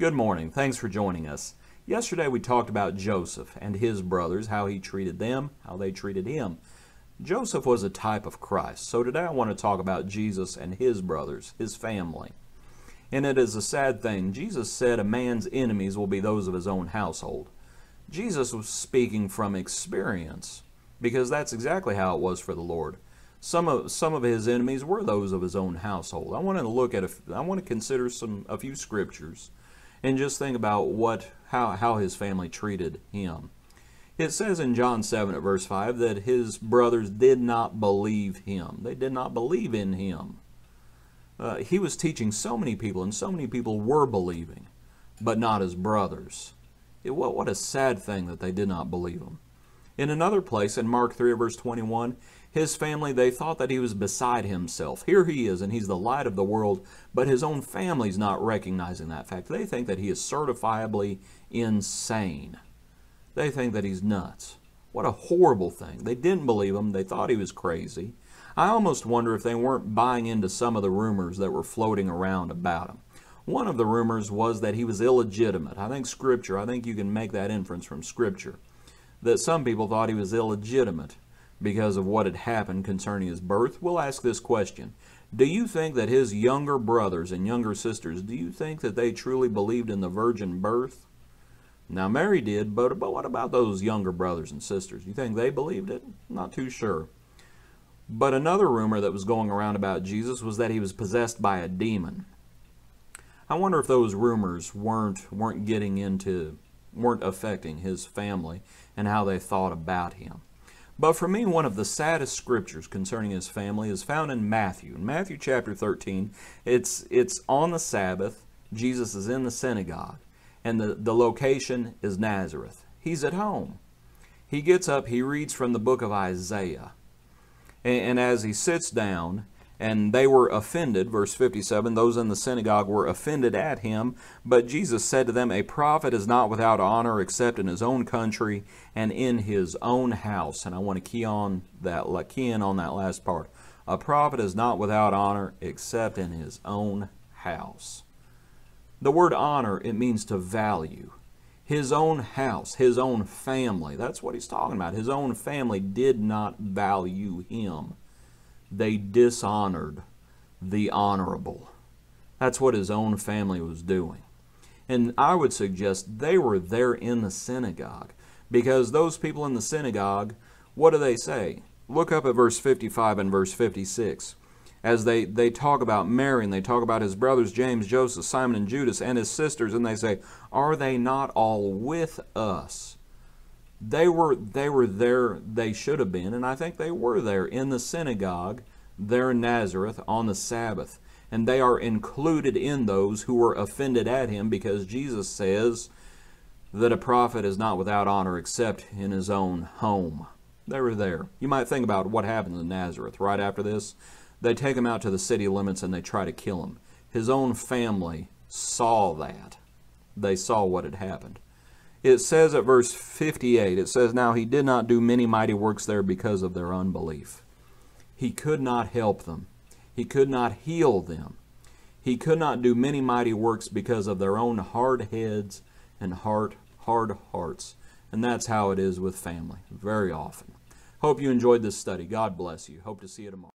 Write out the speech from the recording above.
Good morning. Thanks for joining us. Yesterday we talked about Joseph and his brothers, how he treated them, how they treated him. Joseph was a type of Christ. So today I want to talk about Jesus and his brothers, his family. And it is a sad thing. Jesus said a man's enemies will be those of his own household. Jesus was speaking from experience because that's exactly how it was for the Lord. Some of his enemies were those of his own household. I want to consider a few scriptures and just think about how his family treated him. It says in John 7 at verse 5 that his brothers did not believe him. They did not believe in him. He was teaching so many people, and so many people were believing, but not his brothers. What a sad thing that they did not believe him. In another place, in Mark 3 at verse 21, his family, they thought that he was beside himself. Here he is, and he's the light of the world, but his own family's not recognizing that fact. They think that he is certifiably insane. They think that he's nuts. What a horrible thing. They didn't believe him. They thought he was crazy. I almost wonder if they weren't buying into some of the rumors that were floating around about him. One of the rumors was that he was illegitimate. I think you can make that inference from Scripture, that some people thought he was illegitimate because of what had happened concerning his birth. We'll ask this question. Do you think that his younger brothers and younger sisters, do you think that they truly believed in the virgin birth? Now Mary did, but what about those younger brothers and sisters? You think they believed it? I'm not too sure. But another rumor that was going around about Jesus was that he was possessed by a demon. I wonder if those rumors weren't affecting his family and how they thought about him. But for me, one of the saddest scriptures concerning his family is found in Matthew. In Matthew chapter 13, it's on the Sabbath. Jesus is in the synagogue, and the location is Nazareth. He's at home. He gets up, he reads from the book of Isaiah. And as he sits down, and they were offended, verse 57, those in the synagogue were offended at him, but Jesus said to them, "A prophet is not without honor except in his own country and in his own house." And I want to key in on that last part. A prophet is not without honor except in his own house. The word honor, it means to value. His own house, his own family. That's what he's talking about. His own family did not value him. They dishonored the honorable. That's what his own family was doing. And I would suggest they were there in the synagogue, because those people in the synagogue, what do they say? Look up at verse 55 and verse 56. As they talk about Mary, and they talk about his brothers, James, Joseph, Simon, and Judas, and his sisters, and they say, "Are they not all with us?" They were there, they should have been, and I think they were there in the synagogue, there in Nazareth, on the Sabbath. And they are included in those who were offended at him, because Jesus says that a prophet is not without honor except in his own home. They were there. You might think about what happened in Nazareth right after this. They take him out to the city limits and they try to kill him. His own family saw that. They saw what had happened. It says at verse 58, it says, "Now he did not do many mighty works there because of their unbelief." He could not help them. He could not heal them. He could not do many mighty works because of their own hard heads and hard hearts. And that's how it is with family very often. Hope you enjoyed this study. God bless you. Hope to see you tomorrow.